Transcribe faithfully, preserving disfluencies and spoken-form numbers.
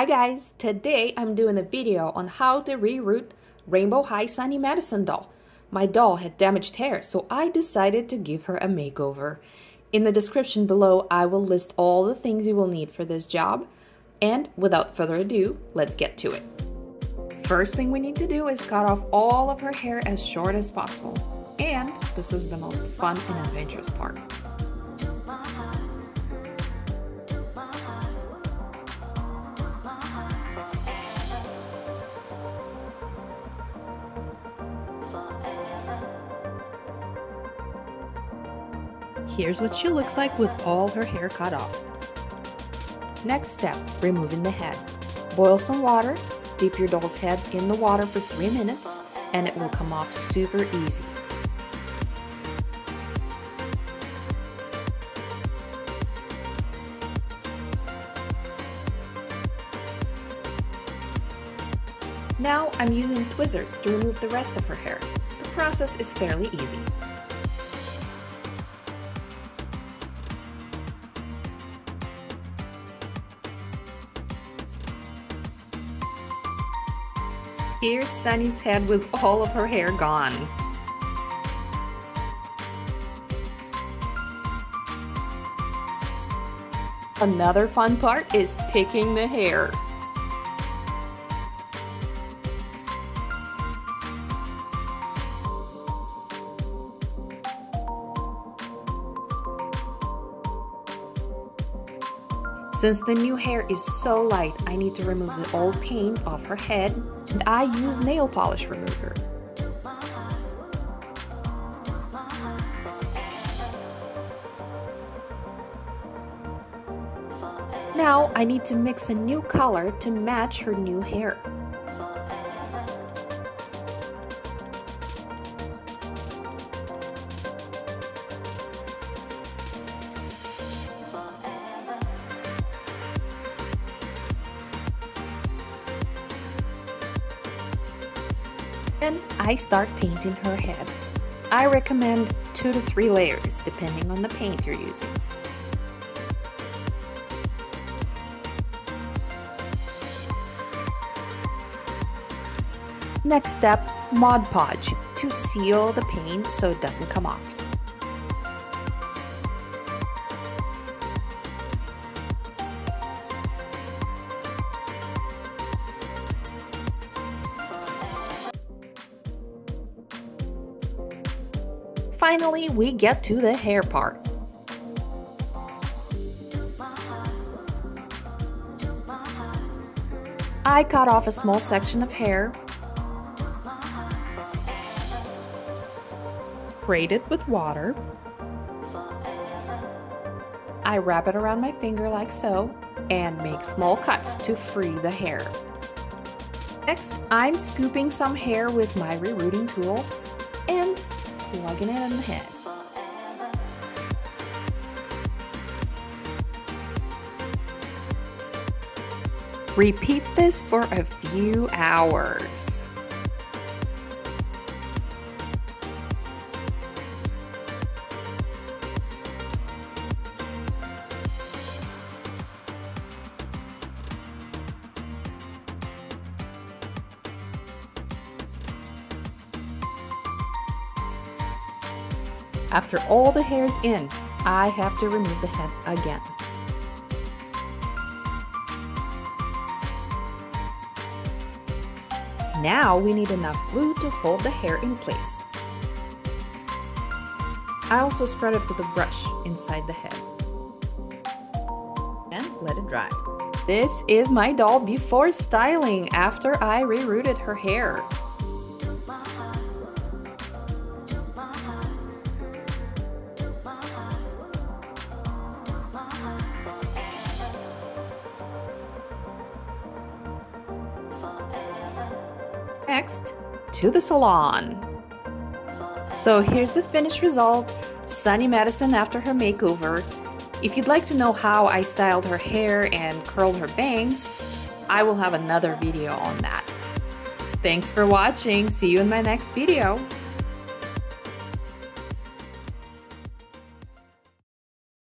Hi guys, today I'm doing a video on how to reroute Rainbow High Sunny Madison doll. My doll had damaged hair, so I decided to give her a makeover. In the description below, I will list all the things you will need for this job. And without further ado, let's get to it. First thing we need to do is cut off all of her hair as short as possible. And this is the most fun and adventurous part. Here's what she looks like with all her hair cut off. Next step, removing the head. Boil some water, dip your doll's head in the water for three minutes, and it will come off super easy. Now I'm using tweezers to remove the rest of her hair. The process is fairly easy. Here's Sunny's head with all of her hair gone. Another fun part is picking the hair. Since the new hair is so light, I need to remove the old paint off her head, and I use nail polish remover. Now I need to mix a new color to match her new hair. Then I start painting her head. I recommend two to three layers depending on the paint you're using. Next step, Mod Podge to seal the paint so it doesn't come off. Finally, we get to the hair part. I cut off a small section of hair, sprayed it with water. I wrap it around my finger like so and make small cuts to free the hair. Next, I'm scooping some hair with my rerouting tool and plugging it in the head. Repeat this for a few hours. After all the hair is in, I have to remove the head again. Now we need enough glue to hold the hair in place. I also spread it with a brush inside the head and let it dry. This is my doll before styling after I rerouted her hair. Next, to the salon. So here's the finished result, Sunny Madison after her makeover. If you'd like to know how I styled her hair and curled her bangs, I will have another video on that. Thanks for watching, see you in my next video!